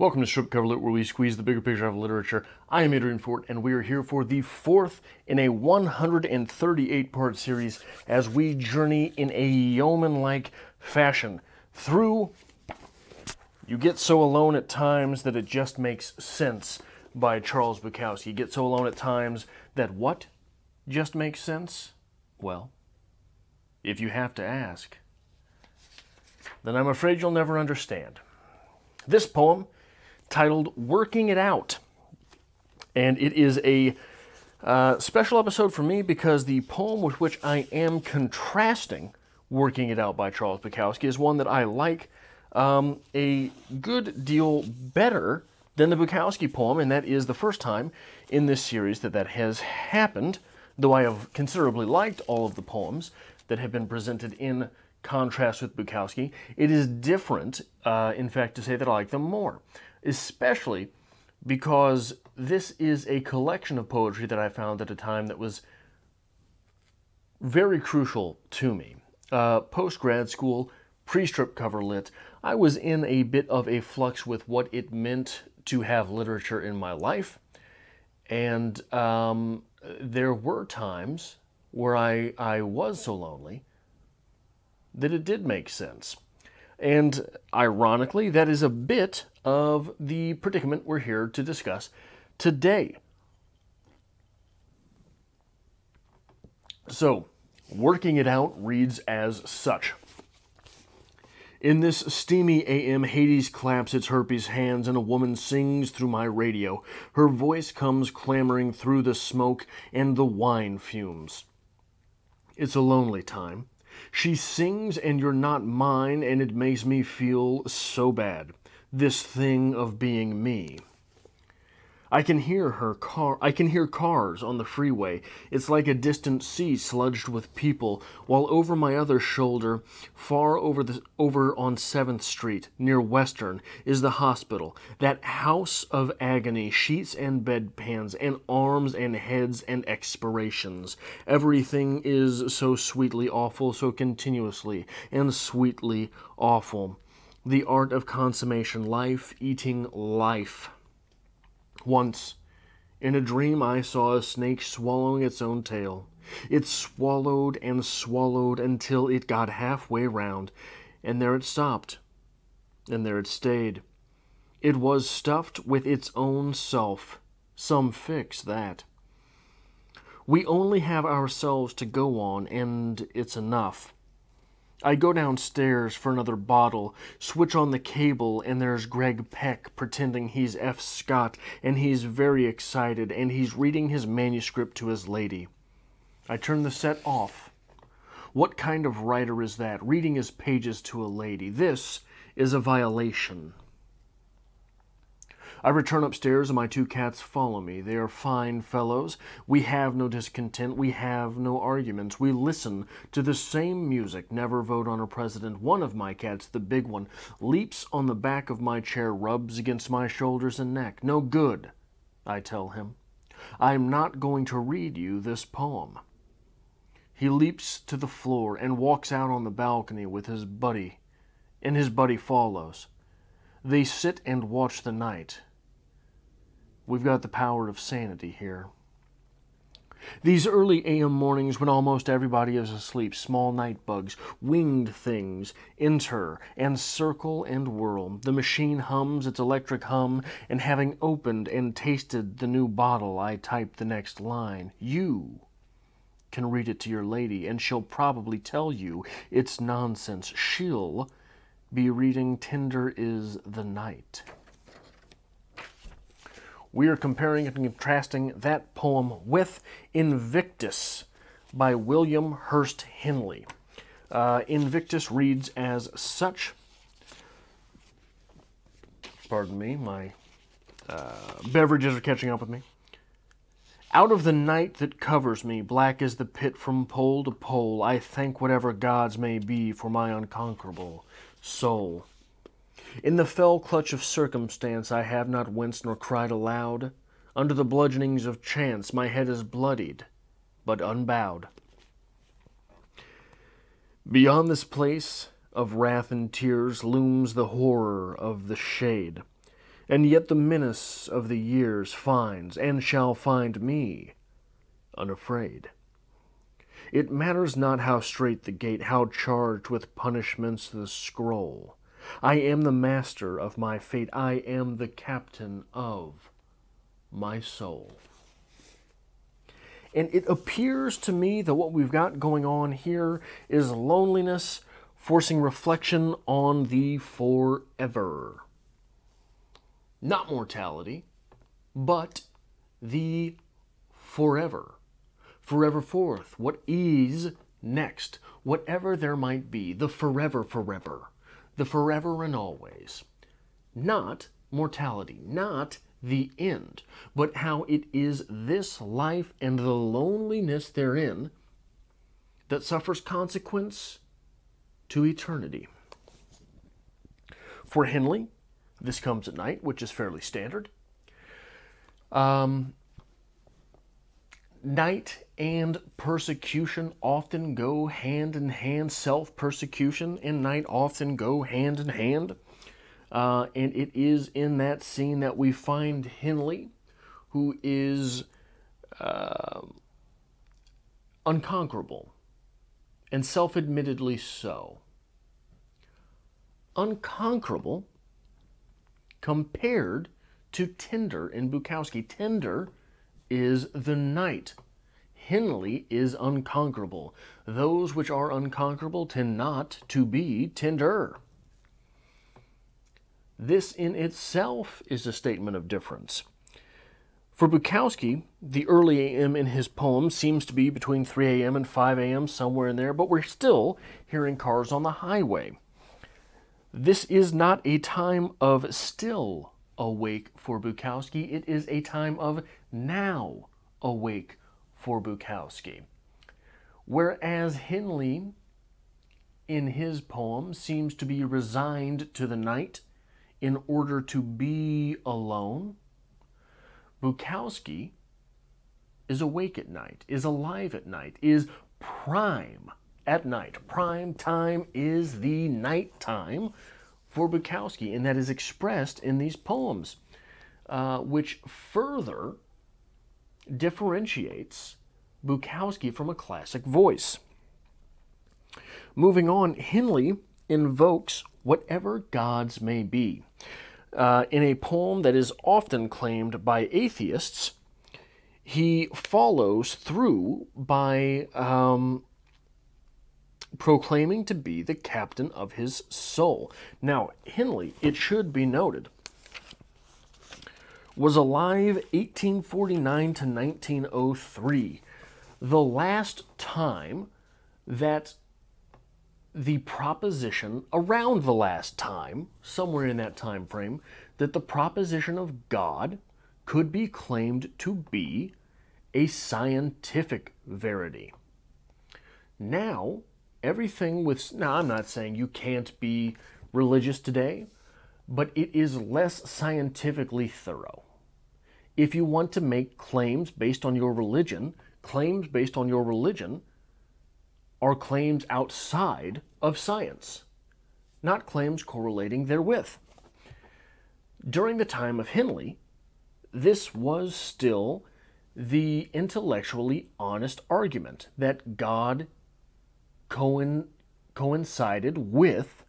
Welcome to Stripped Cover Lit, where we squeeze the bigger picture out of literature. I am Adrian Fort, and we are here for the fourth in a 138-part series as we journey in a yeoman-like fashion through You Get So Alone at Times That It Just Makes Sense by Charles Bukowski. You get so alone at times that what just makes sense? Well, if you have to ask, then I'm afraid you'll never understand. This poem, titled Working It Out, and it is a special episode for me because the poem with which I am contrasting Working It Out by Charles Bukowski is one that I like a good deal better than the Bukowski poem, and that is the first time in this series that has happened, though I have considerably liked all of the poems that have been presented in contrast with Bukowski. It is different, in fact, to say that I like them more, especially because this is a collection of poetry that I found at a time that was very crucial to me. Post-grad school, pre-strip cover lit, I was in a bit of a flux with what it meant to have literature in my life, and there were times where I was so lonely that it did make sense. And ironically, that is a bit of the predicament we're here to discuss today. So, Working It Out reads as such. In this steamy AM, Hades claps its herpes hands and a woman sings through my radio. Her voice comes clamoring through the smoke and the wine fumes. It's a lonely time. She sings, and you're not mine, and it makes me feel so bad. This thing of being me. I can hear her car. I can hear cars on the freeway. It's like a distant sea sludged with people, while over my other shoulder, far over on 7th Street, near Western, is the hospital. That house of agony, sheets and bedpans, and arms and heads and expirations. Everything is so sweetly awful, so continuously and sweetly awful. The art of consummation, life eating life. Once, in a dream, I saw a snake swallowing its own tail. It swallowed and swallowed until it got halfway round, and there it stopped, and there it stayed. It was stuffed with its own self. Some fix that. We only have ourselves to go on, and it's enough. I go downstairs for another bottle, switch on the cable, and there's Greg Peck pretending he's F. Scott, and he's very excited, and he's reading his manuscript to his lady. I turn the set off. What kind of writer is that, reading his pages to a lady? This is a violation. I return upstairs, and my two cats follow me. They are fine fellows. We have no discontent. We have no arguments. We listen to the same music, never vote on a president. One of my cats, the big one, leaps on the back of my chair, rubs against my shoulders and neck. No good, I tell him. I'm not going to read you this poem. He leaps to the floor and walks out on the balcony with his buddy, and his buddy follows. They sit and watch the night. We've got the power of sanity here. These early AM mornings when almost everybody is asleep, small night bugs, winged things, enter and circle and whirl. The machine hums its electric hum, and having opened and tasted the new bottle, I type the next line. You can read it to your lady, and she'll probably tell you it's nonsense. She'll be reading Tender Is the Night. We are comparing and contrasting that poem with Invictus by William Ernest Henley. Invictus reads as such. Pardon me, my beverages are catching up with me. Out of the night that covers me, black as the pit from pole to pole, I thank whatever gods may be for my unconquerable soul. In the fell clutch of circumstance, I have not winced nor cried aloud. Under the bludgeonings of chance, my head is bloodied, but unbowed. Beyond this place of wrath and tears looms the horror of the shade. and yet the menace of the years finds and shall find me unafraid. It matters not how straight the gate, how charged with punishments the scroll. I am the master of my fate. I am the captain of my soul. And it appears to me that what we've got going on here is loneliness forcing reflection on the forever. Not mortality, but the forever. Forever forth. What is next? Whatever there might be. The forever forever. The forever and always. Not mortality. Not the end, but how it is this life and the loneliness therein that suffers consequence to eternity. For Henley, this comes at night, which is fairly standard. Night and persecution often go hand in hand. Self-persecution and night often go hand in hand. And it is in that scene that we find Henley, who is unconquerable, and self-admittedly so. Unconquerable compared to Tender in Bukowski. Tender is the night. Henley is unconquerable. Those which are unconquerable tend not to be tender. This in itself is a statement of difference. For Bukowski, the early a.m. in his poem seems to be between 3 a.m. and 5 a.m., somewhere in there, but we're still hearing cars on the highway. This is not a time of still awake for Bukowski. It is a time of now awake for Bukowski. Whereas Henley, in his poem, seems to be resigned to the night in order to be alone, Bukowski is awake at night, is alive at night, is prime at night. Prime time is the night time for Bukowski, and that is expressed in these poems, which further differentiates Bukowski from a classic voice. Moving on, Henley invokes whatever gods may be. In a poem that is often claimed by atheists, he follows through by proclaiming to be the captain of his soul. Now, Henley, it should be noted, was alive 1849 to 1903. The last time that the proposition, around the last time, somewhere in that time frame, that the proposition of God could be claimed to be a scientific verity. Now, everything with... Now, I'm not saying you can't be religious today, but it is less scientifically thorough. If you want to make claims based on your religion, claims based on your religion are claims outside of science, not claims correlating therewith. During the time of Henley, this was still the intellectually honest argument that God coincided with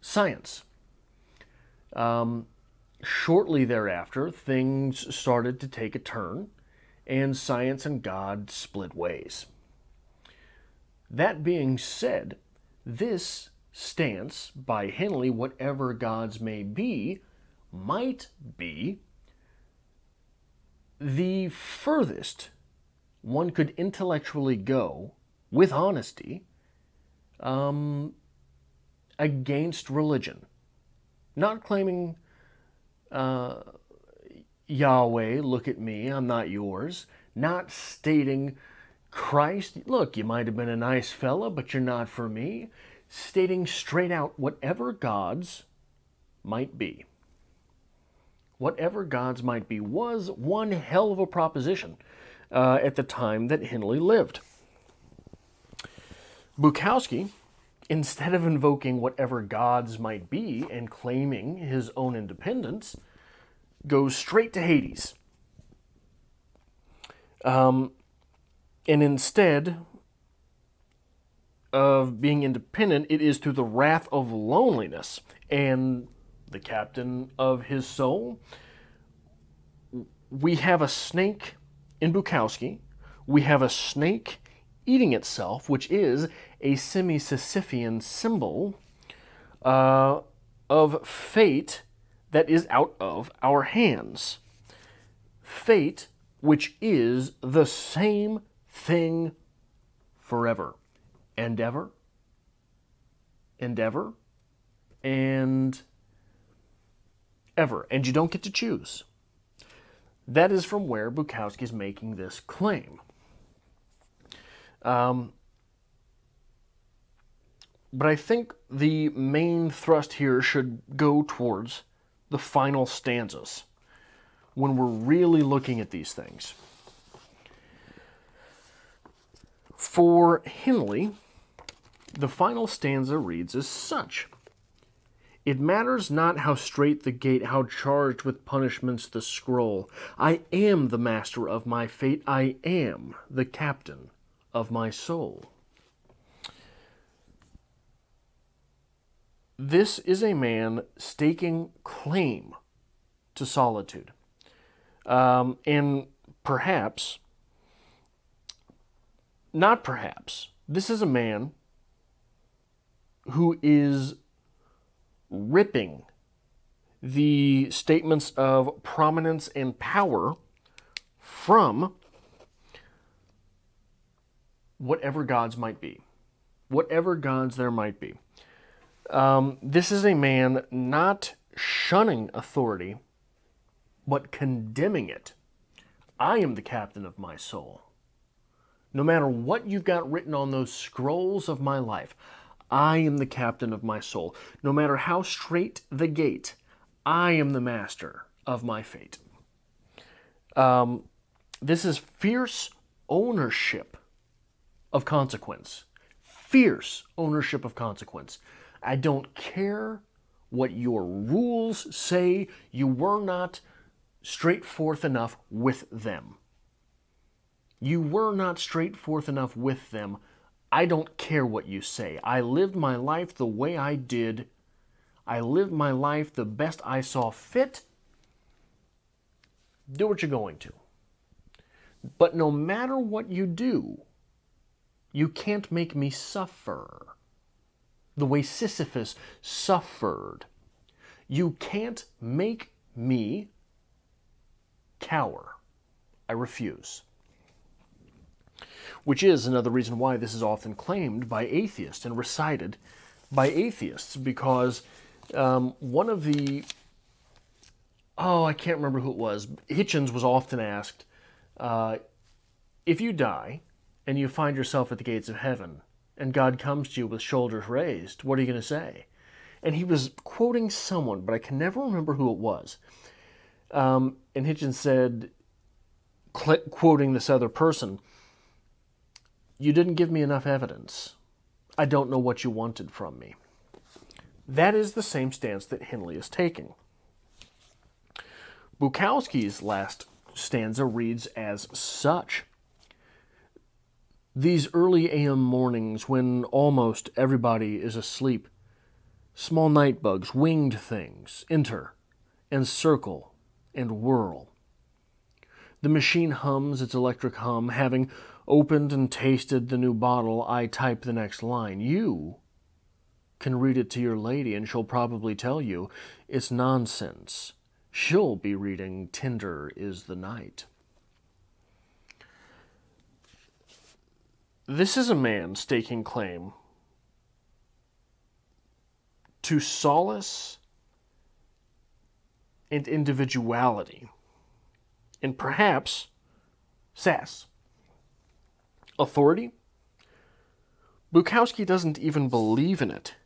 science. Shortly thereafter, things started to take a turn, and science and God split ways. That being said, this stance by Henley, whatever gods may be, might be the furthest one could intellectually go with honesty against religion. Not claiming Yahweh, look at me, I'm not yours. Not stating Christ, look, you might have been a nice fella, but you're not for me. Stating straight out whatever gods might be. Whatever gods might be was one hell of a proposition at the time that Henley lived. Bukowski, instead of invoking whatever gods might be and claiming his own independence, goes straight to Hades. And instead of being independent, it is through the wrath of loneliness. And the captain of his soul, we have a snake in Bukowski. We have a snake eating itself, which is a semi-Sisyphean symbol of fate that is out of our hands. Fate, which is the same thing forever and ever and ever and ever. And you don't get to choose. That is from where Bukowski's making this claim. But I think the main thrust here should go towards the final stanzas when we're really looking at these things. For Henley, the final stanza reads as such. It matters not how straight the gate, how charged with punishments the scroll. I am the master of my fate. I am the captain of my soul. This is a man staking claim to solitude. And perhaps, not perhaps, this is a man who is ripping the statements of prominence and power from whatever gods might be, whatever gods there might be. This is a man not shunning authority, but condemning it. I am the captain of my soul. No matter what you've got written on those scrolls of my life, I am the captain of my soul. No matter how straight the gate, I am the master of my fate. This is fierce ownership of consequence. Fierce ownership of consequence. I don't care what your rules say. You were not straightforth enough with them. You were not straightforth enough with them. I don't care what you say. I lived my life the way I did. I lived my life the best I saw fit. Do what you're going to. But no matter what you do, you can't make me suffer the way Sisyphus suffered. You can't make me cower. I refuse. Which is another reason why this is often claimed by atheists and recited by atheists, because one of the, I can't remember who it was, Hitchens was often asked, if you die and you find yourself at the gates of heaven and God comes to you with shoulders raised, what are you going to say? And he was quoting someone, but I can never remember who it was. And Hitchens said, quoting this other person, you didn't give me enough evidence. I don't know what you wanted from me. That is the same stance that Henley is taking. Bukowski's last stanza reads as such. These early AM mornings when almost everybody is asleep, small night bugs, winged things, enter and circle and whirl. The machine hums its electric hum, having opened and tasted the new bottle, I type the next line. You can read it to your lady, and she'll probably tell you it's nonsense. She'll be reading Tender is the Night. This is a man staking claim to solace and individuality, and perhaps sass. Authority? Bukowski doesn't even believe in it.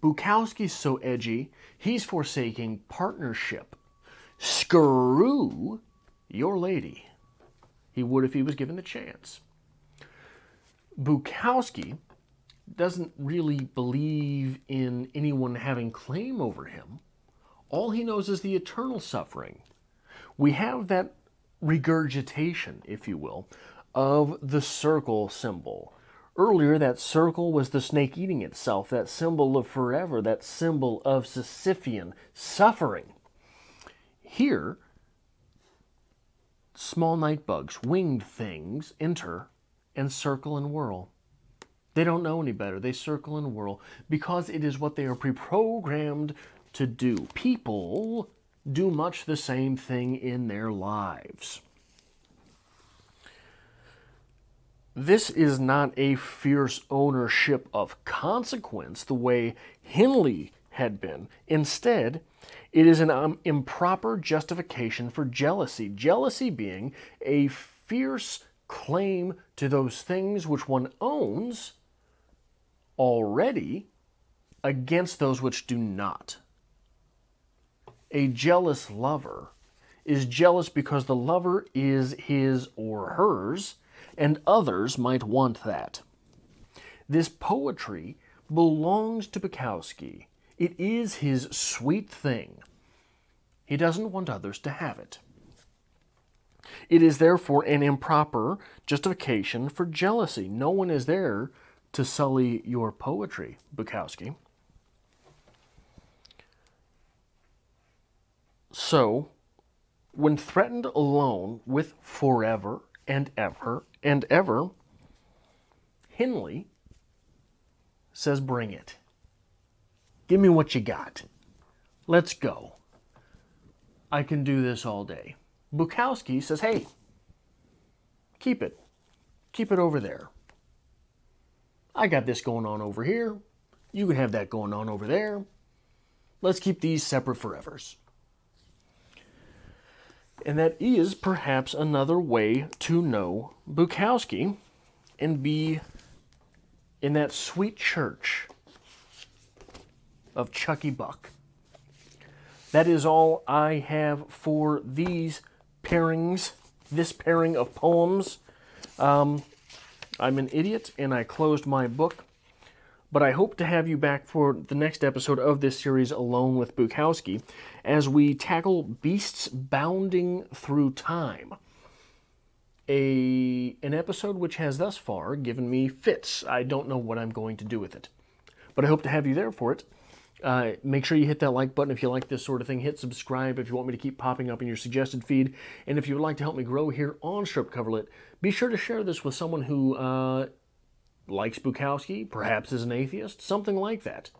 Bukowski's so edgy, he's forsaking partnership. Screw your lady. He would if he was given the chance. Bukowski doesn't really believe in anyone having claim over him. All he knows is the eternal suffering. We have that regurgitation, if you will, of the circle symbol. Earlier, that circle was the snake eating itself, that symbol of forever, that symbol of Sisyphean suffering. Here, small night bugs, winged things, enter and circle and whirl. They don't know any better. They circle and whirl because it is what they are pre-programmed to do. People do much the same thing in their lives. This is not a fierce ownership of consequence the way Henley had been. Instead, it is an improper justification for jealousy. Jealousy being a fierce claim to those things which one owns already against those which do not. A jealous lover is jealous because the lover is his or hers, and others might want that. This poetry belongs to Bukowski. It is his sweet thing. He doesn't want others to have it. It is therefore an improper justification for jealousy. No one is there to sully your poetry, Bukowski. So, when threatened alone with forever and ever and ever, Henley says, bring it. Give me what you got. Let's go. I can do this all day. Bukowski says, hey, keep it. Keep it over there. I got this going on over here. You can have that going on over there. Let's keep these separate forevers. And that is perhaps another way to know Bukowski and be in that sweet church of Chucky Buck. That is all I have for these pairings, this pairing of poems. I'm an idiot and I closed my book, but I hope to have you back for the next episode of this series, Alone with Bukowski, as we tackle Beasts Bounding Through Time. An episode which has thus far given me fits. I don't know what I'm going to do with it, but I hope to have you there for it. Make sure you hit that like button if you like this sort of thing. Hit subscribe if you want me to keep popping up in your suggested feed. And if you would like to help me grow here on Stripped Cover Lit, be sure to share this with someone who likes Bukowski, perhaps is an atheist, something like that.